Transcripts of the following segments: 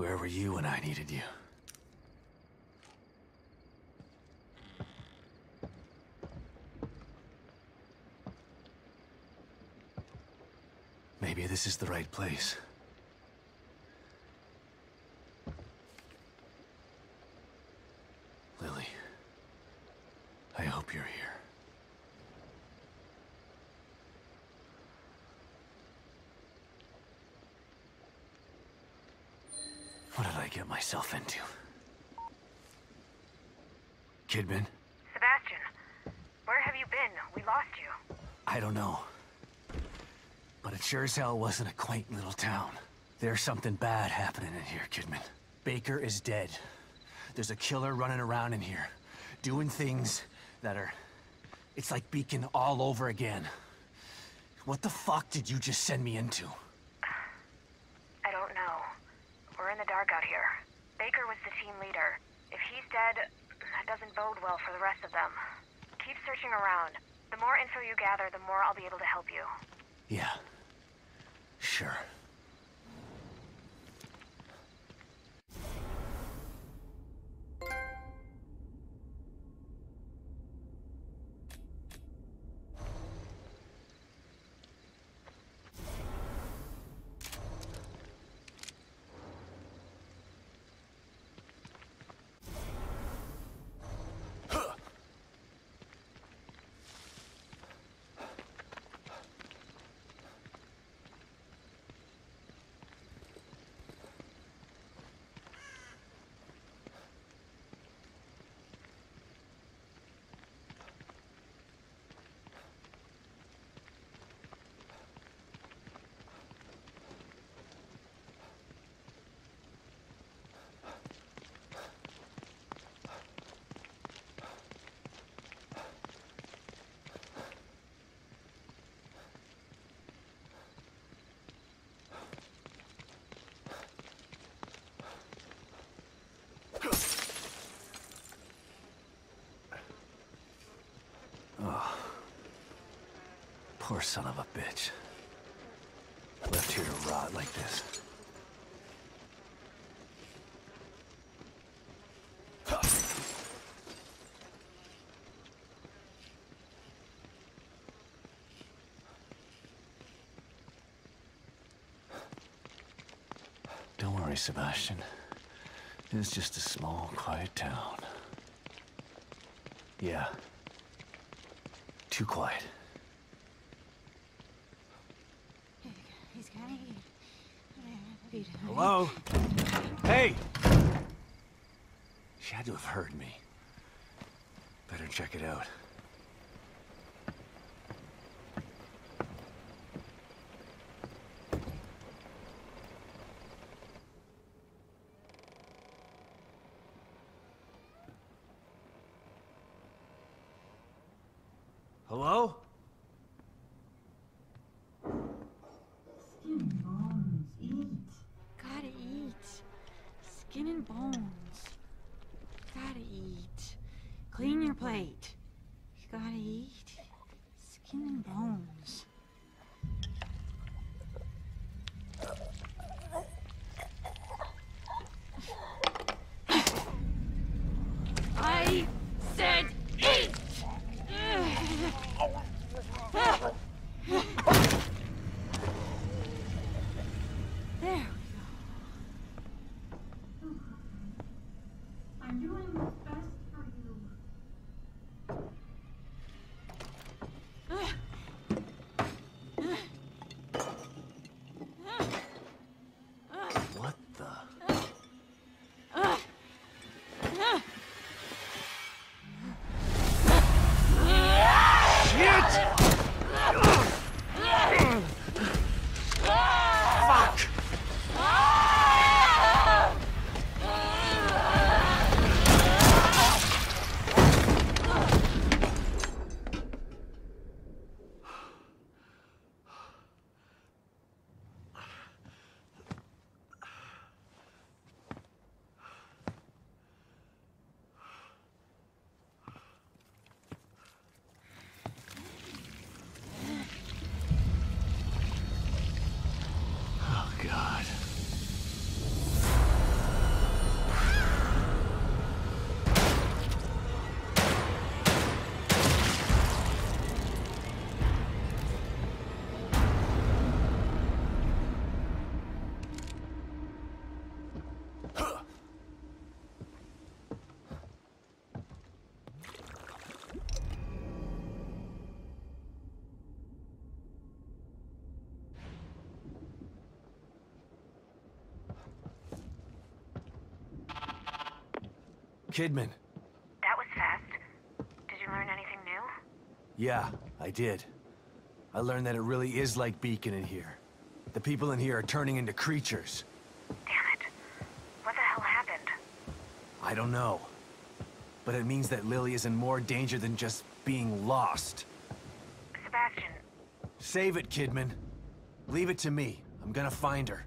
Where were you when I needed you? Maybe this is the right place. Lily, I hope you're here. What did I get myself into? Kidman? Sebastian, where have you been? We lost you. I don't know. But it sure as hell wasn't a quaint little town. There's something bad happening in here, Kidman. Baker is dead. There's a killer running around in here, doing things that are... It's like Beacon all over again. What the fuck did you just send me into? I don't know. We're in the dark out here. Baker was the team leader. If he's dead, that doesn't bode well for the rest of them. Keep searching around. The more info you gather, the more I'll be able to help you. Yeah, sure. Poor son of a bitch. Left here to rot like this. Don't worry, Sebastian. It's just a small, quiet town. Yeah. Too quiet. Hello? Hey! She had to have heard me. Better check it out. Hello? Kidman. That was fast. Did you learn anything new? Yeah, I did. I learned that it really is like Beacon in here. The people in here are turning into creatures. Damn it. What the hell happened? I don't know. But it means that Lily is in more danger than just being lost. Sebastian. Save it, Kidman. Leave it to me. I'm gonna find her.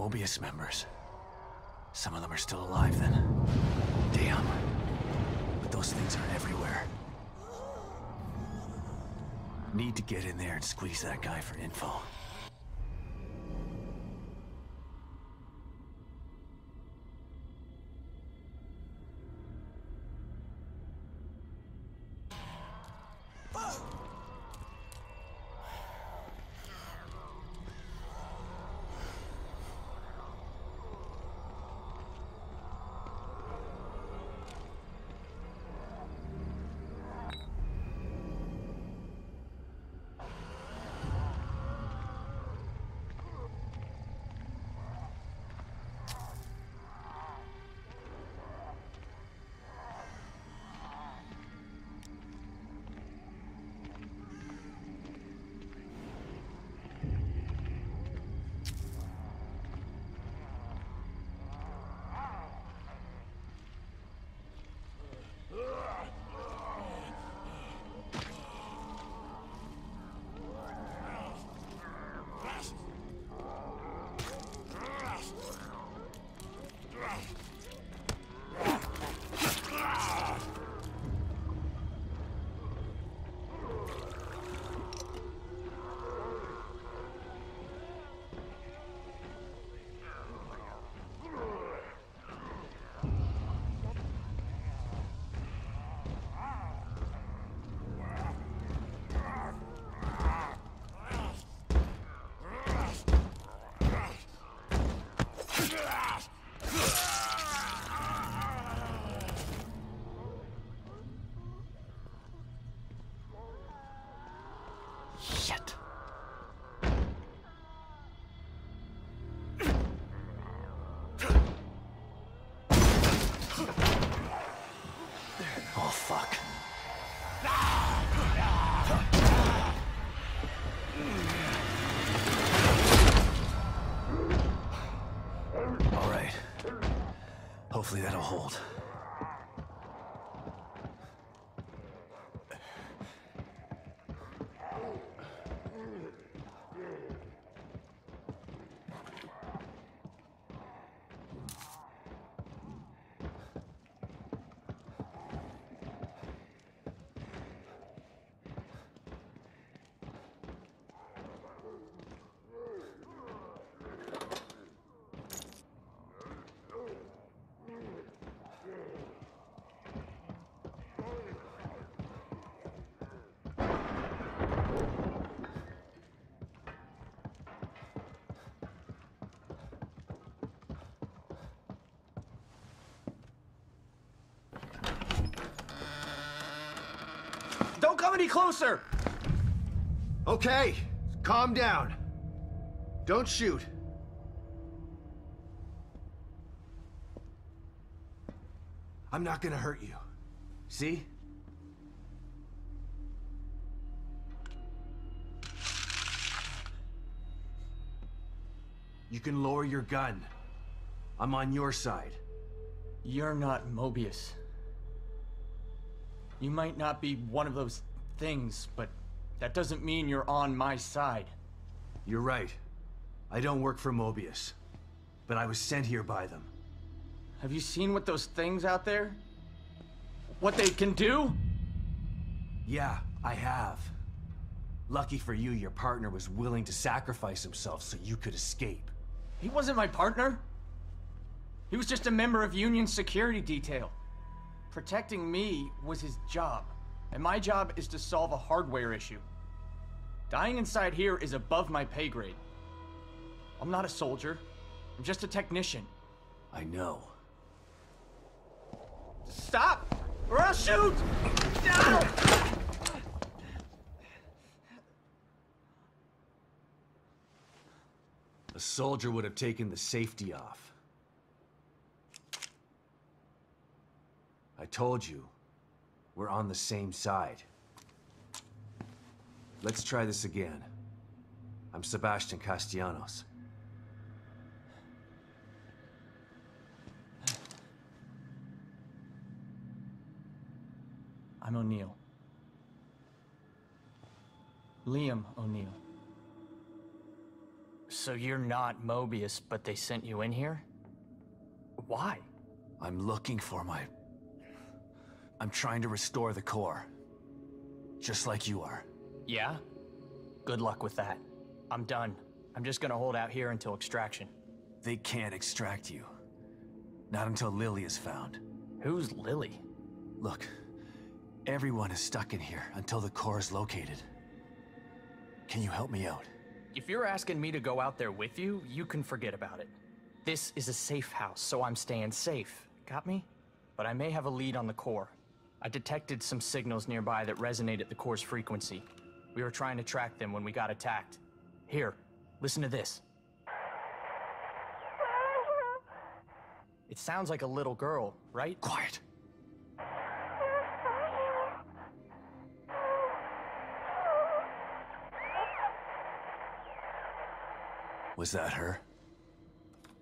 Mobius members. Some of them are still alive then. Damn. But those things are everywhere. Need to get in there and squeeze that guy for info. Hopefully that'll hold. Don't come any closer! Okay, calm down. Don't shoot. I'm not gonna hurt you. See? You can lower your gun. I'm on your side. You're not Mobius. You might not be one of those things, but that doesn't mean you're on my side. You're right. I don't work for Mobius, but I was sent here by them. Have you seen what those things out there? What they can do? Yeah, I have. Lucky for you, your partner was willing to sacrifice himself so you could escape. He wasn't my partner. He was just a member of Union Security Detail. Protecting me was his job, and my job is to solve a hardware issue. Dying inside here is above my pay grade. I'm not a soldier. I'm just a technician. I know. Stop, or I'll shoot! Ow! A soldier would have taken the safety off. I told you, we're on the same side. Let's try this again. I'm Sebastian Castellanos. I'm O'Neill. Liam O'Neill. So you're not Mobius, but they sent you in here? Why? I'm looking for my... I'm trying to restore the core. Just like you are. Yeah? Good luck with that. I'm done. I'm just gonna hold out here until extraction. They can't extract you. Not until Lily is found. Who's Lily? Look, everyone is stuck in here until the core is located. Can you help me out? If you're asking me to go out there with you, you can forget about it. This is a safe house, so I'm staying safe. Got me? But I may have a lead on the core. I detected some signals nearby that resonate at the core's frequency. We were trying to track them when we got attacked. Here, listen to this. It sounds like a little girl, right? Quiet. Was that her?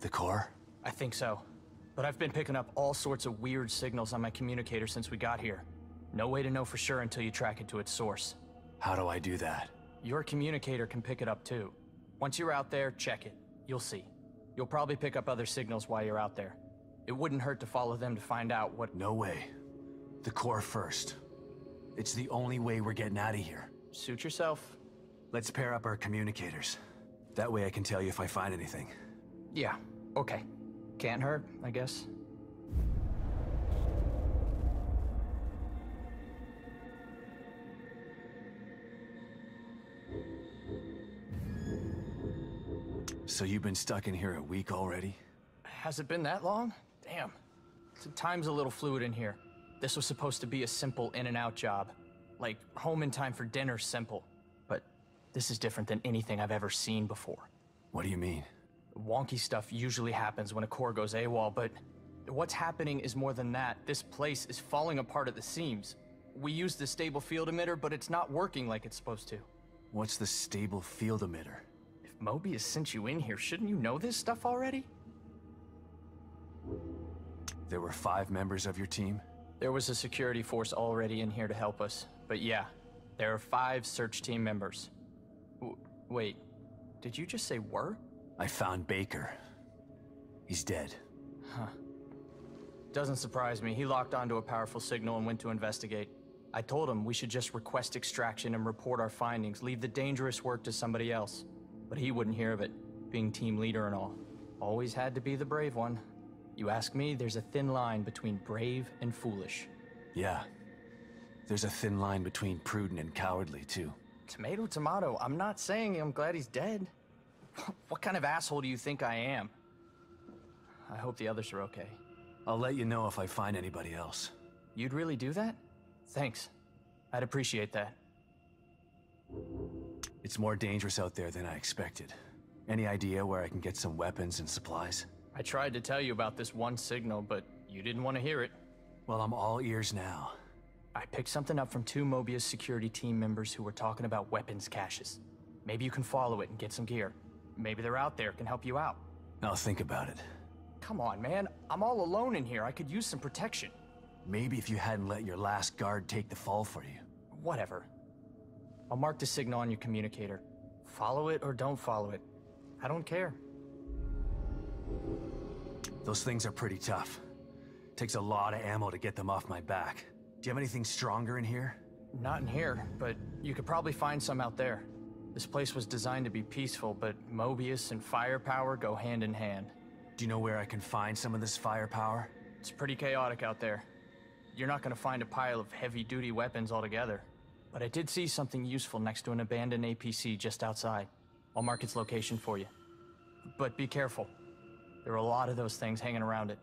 The core? I think so. But I've been picking up all sorts of weird signals on my communicator since we got here. No way to know for sure until you track it to its source. How do I do that? Your communicator can pick it up too. Once you're out there, check it. You'll see. You'll probably pick up other signals while you're out there. It wouldn't hurt to follow them to find out what... No way. The core first. It's the only way we're getting out of here. Suit yourself. Let's pair up our communicators. That way I can tell you if I find anything. Yeah, okay. Can't hurt, I guess. So you've been stuck in here a week already? Has it been that long? Damn. Time's a little fluid in here. This was supposed to be a simple in and out job. Like home in time for dinner simple. But this is different than anything I've ever seen before. What do you mean? Wonky stuff usually happens when a core goes AWOL, but what's happening is more than that. This place is falling apart at the seams. We used the stable field emitter, but it's not working like it's supposed to. What's the stable field emitter? If Mobius sent you in here, shouldn't you know this stuff already? There were 5 members of your team? There was a security force already in here to help us, but yeah, there are 5 search team members. Wait, did you just say were? I found Baker. He's dead. Huh. Doesn't surprise me. He locked onto a powerful signal and went to investigate. I told him we should just request extraction and report our findings, leave the dangerous work to somebody else. But he wouldn't hear of it, being team leader and all. Always had to be the brave one. You ask me, there's a thin line between brave and foolish. Yeah. There's a thin line between prudent and cowardly, too. Tomato, tomato. I'm not saying I'm glad he's dead. What kind of asshole do you think I am? I hope the others are okay. I'll let you know if I find anybody else. You'd really do that? Thanks. I'd appreciate that. It's more dangerous out there than I expected. Any idea where I can get some weapons and supplies? I tried to tell you about this one signal, but you didn't want to hear it. Well, I'm all ears now. I picked something up from 2 Mobius security team members who were talking about weapons caches. Maybe you can follow it and get some gear. Maybe they're out there, can help you out. I'll think about it. Come on, man. I'm all alone in here. I could use some protection. Maybe if you hadn't let your last guard take the fall for you. Whatever. I'll mark the signal on your communicator. Follow it or don't follow it. I don't care. Those things are pretty tough. Takes a lot of ammo to get them off my back. Do you have anything stronger in here? Not in here, but you could probably find some out there. This place was designed to be peaceful, but Mobius and firepower go hand in hand. Do you know where I can find some of this firepower? It's pretty chaotic out there. You're not going to find a pile of heavy-duty weapons altogether. But I did see something useful next to an abandoned APC just outside. I'll mark its location for you. But be careful. There are a lot of those things hanging around it.